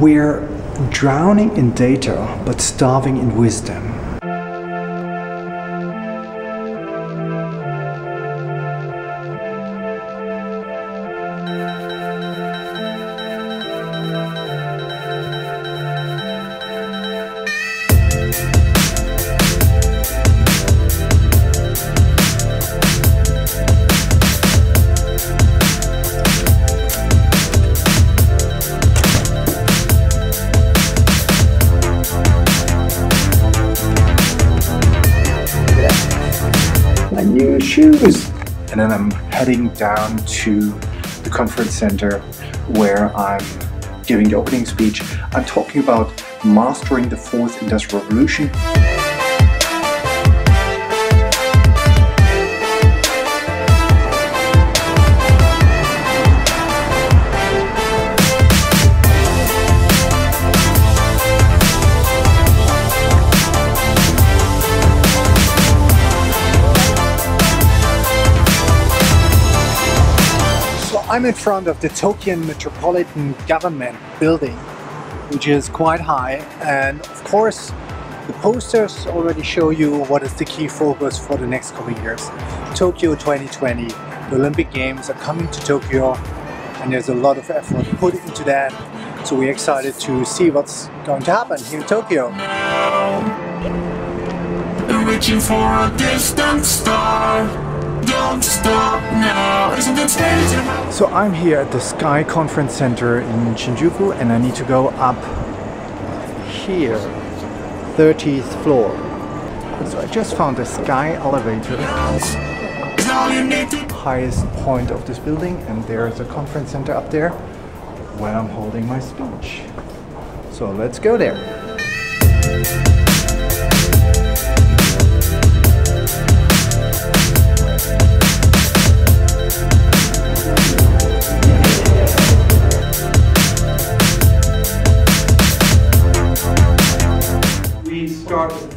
We're drowning in data, but starving in wisdom. New shoes. And then I'm heading down to the conference center where I'm giving the opening speech. I'm talking about mastering the fourth industrial revolution. I'm in front of the Tokyo Metropolitan Government building, which is quite high, and of course the posters already show you what is the key focus for the next couple of years. Tokyo 2020, the Olympic Games are coming to Tokyo, and there's a lot of effort put into that, so we're excited to see what's going to happen here in Tokyo. Now, reaching for a distant star. Don't stop now. Isn't it strange? So I'm here at the Sky Conference Center in Shinjuku, and I need to go up here, 30th floor. So I just found a Sky elevator, highest point of this building, and there is a conference center up there where I'm holding my speech. So let's go there.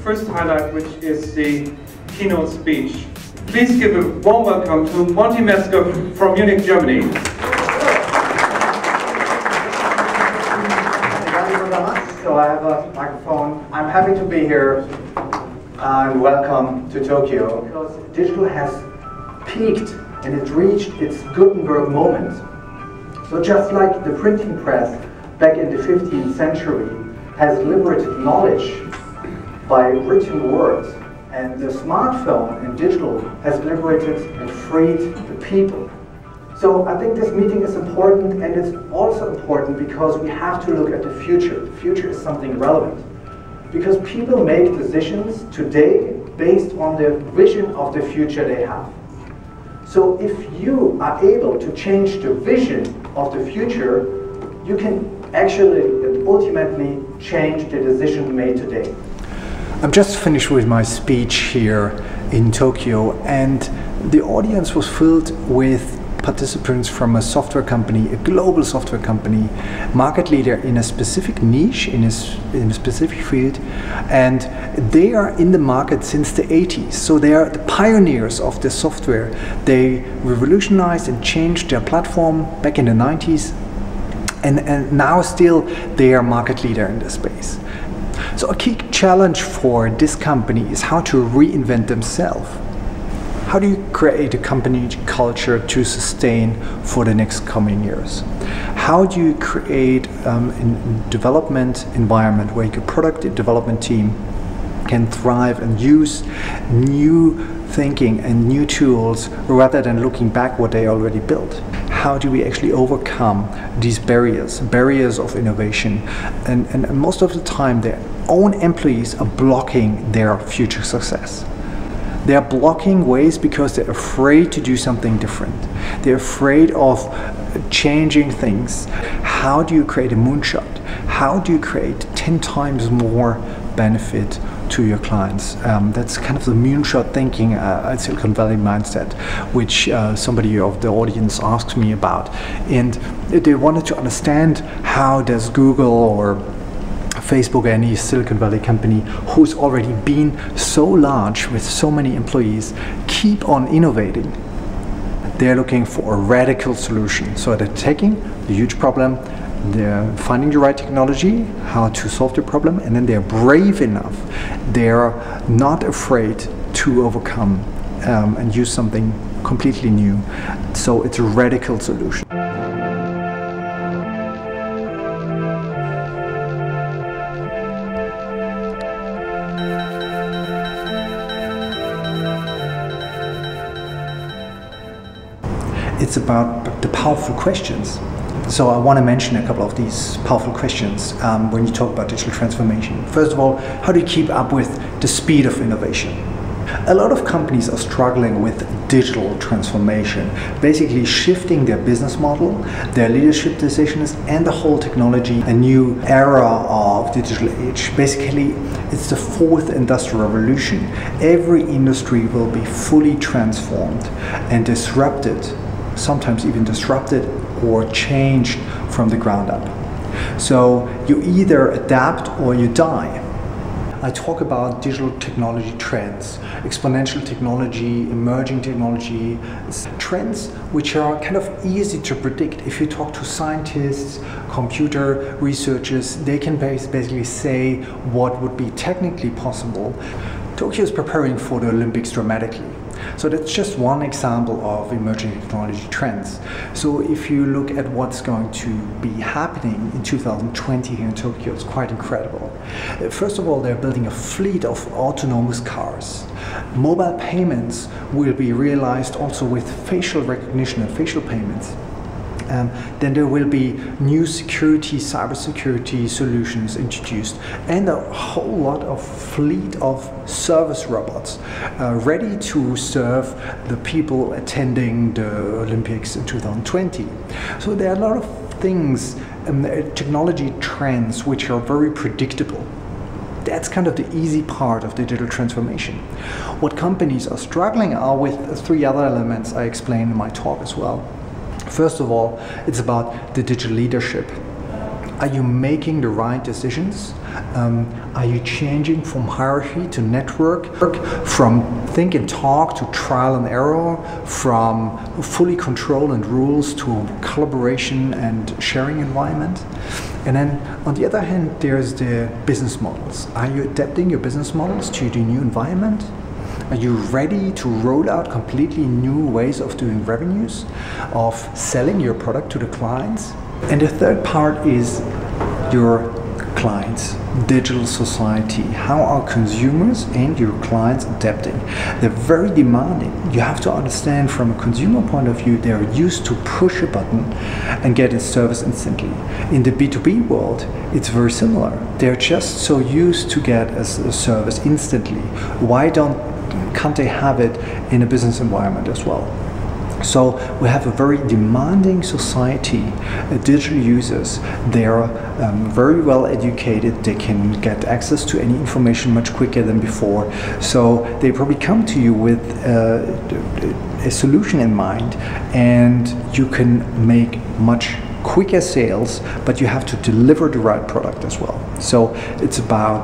First highlight, which is the keynote speech. Please give a warm welcome to Monty Metzger from Munich, Germany. Thank you very much. So I have a microphone. I'm happy to be here and welcome to Tokyo, because digital has peaked and it reached its Gutenberg moment. So just like the printing press back in the 15th century has liberated knowledge by written words, and the smartphone and digital has liberated and freed the people. So I think this meeting is important, and it's also important because we have to look at the future. The future is something relevant, because people make decisions today based on the vision of the future they have. So if you are able to change the vision of the future, you can actually and ultimately change the decision made today. I'm just finished with my speech here in Tokyo, and the audience was filled with participants from a software company, a global software company, market leader in a specific niche, in a specific field, and they are in the market since the 80s. So they are the pioneers of the software. They revolutionized and changed their platform back in the 90s, and now still they are market leader in this space. So a key challenge for this company is how to reinvent themselves. How do you create a company culture to sustain for the next coming years? How do you create a development environment where your product development team can thrive and use new thinking and new tools rather than looking back what they already built? How do we actually overcome these barriers of innovation? And most of the time their own employees are blocking their future success. They are blocking ways because they're afraid to do something different. They're afraid of changing things. How do you create a moonshot? How do you create 10 times more benefit to your clients? That's kind of the moonshot thinking, Silicon Valley mindset, which somebody of the audience asked me about, and they wanted to understand how does Google or Facebook, any Silicon Valley company who's already been so large with so many employees, keep on innovating. They're looking for a radical solution, so they're taking the huge problem they're finding the right technology, how to solve the problem, and then they're brave enough, they're not afraid to overcome and use something completely new. So it's a radical solution. It's about the powerful questions. So I want to mention a couple of these powerful questions when you talk about digital transformation. First of all, how do you keep up with the speed of innovation? A lot of companies are struggling with digital transformation, basically shifting their business model, their leadership decisions, and the whole technology, a new era of digital age. Basically, it's the fourth industrial revolution. Every industry will be fully transformed and disrupted, sometimes even disrupted or changed from the ground up. So you either adapt or you die. I talk about digital technology trends, exponential technology, emerging technology, trends which are kind of easy to predict. If you talk to scientists, computer researchers, they can basically say what would be technically possible. Tokyo is preparing for the Olympics dramatically. So that's just one example of emerging technology trends. So if you look at what's going to be happening in 2020 here in Tokyo, it's quite incredible. First of all, they're building a fleet of autonomous cars. Mobile payments will be realized also with facial recognition and facial payments. Then there will be new security, cybersecurity solutions introduced, and a whole lot of fleet of service robots ready to serve the people attending the Olympics in 2020. So there are a lot of things, technology trends, which are very predictable. That's kind of the easy part of digital transformation. What companies are struggling are with three other elements I explained in my talk as well. First of all, it's about the digital leadership. Are you making the right decisions? Are you changing from hierarchy to network? From think and talk to trial and error? From fully control and rules to collaboration and sharing environment? And then on the other hand, there's the business models. Are you adapting your business models to the new environment? Are you ready to roll out completely new ways of doing revenues, of selling your product to the clients? And the third part is your clients, digital society. How are consumers and your clients adapting? They're very demanding. You have to understand from a consumer point of view, they're used to push a button and get a service instantly. In the B2B world, it's very similar. They're just so used to get a service instantly. Why can't they have it in a business environment as well? So we have a very demanding society. Digital users, they are very well educated. They can get access to any information much quicker than before. So they probably come to you with a solution in mind, and you can make much quicker sales, but you have to deliver the right product as well. So it's about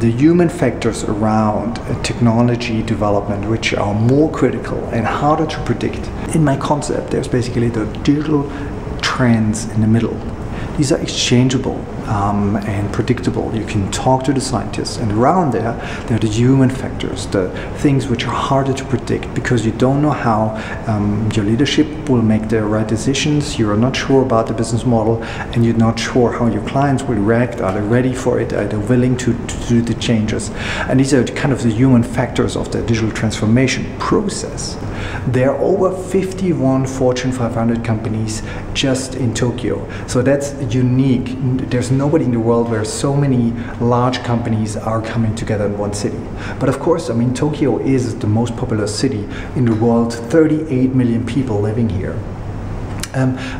the human factors around technology development, which are more critical and harder to predict. In my concept, there's basically the digital trends in the middle. These are exchangeable and predictable. You can talk to the scientists, and around there are the human factors, the things which are harder to predict because you don't know how your leadership will make the right decisions, you're not sure about the business model, and you're not sure how your clients will react. Are they ready for it? Are they willing to do the changes? And these are kind of the human factors of the digital transformation process. There are over 51 Fortune 500 companies just in Tokyo. So that's unique. There's nobody in the world where so many large companies are coming together in one city. But of course, I mean, Tokyo is the most populous city in the world, 38 million people living here.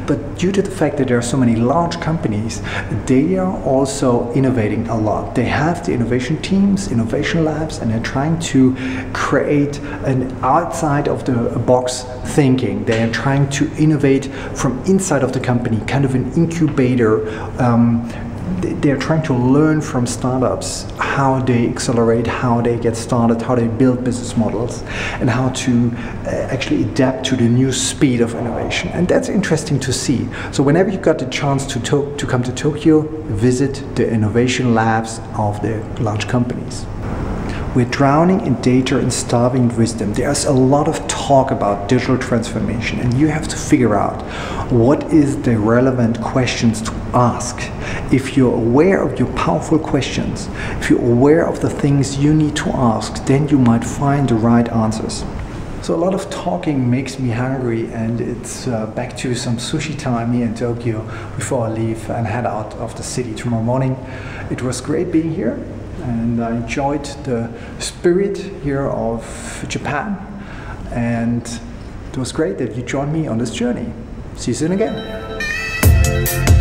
But due to the fact that there are so many large companies, they are also innovating a lot. They have the innovation teams, innovation labs, and they're trying to create an outside of the box thinking. They are trying to innovate from inside of the company, kind of an incubator they're trying to learn from startups how they accelerate, how they get started, how they build business models, and how to actually adapt to the new speed of innovation. And that's interesting to see. So whenever you got the chance to come to Tokyo, visit the innovation labs of the large companies. We're drowning in data and starving in wisdom. There's a lot of talk about digital transformation, and you have to figure out what is the relevant questions to ask. If you're aware of your powerful questions, if you're aware of the things you need to ask, then you might find the right answers. So a lot of talking makes me hungry, and it's back to some sushi time here in Tokyo before I leave and head out of the city tomorrow morning. It was great being here, and I enjoyed the spirit here of Japan, and it was great that you joined me on this journey. See you soon again.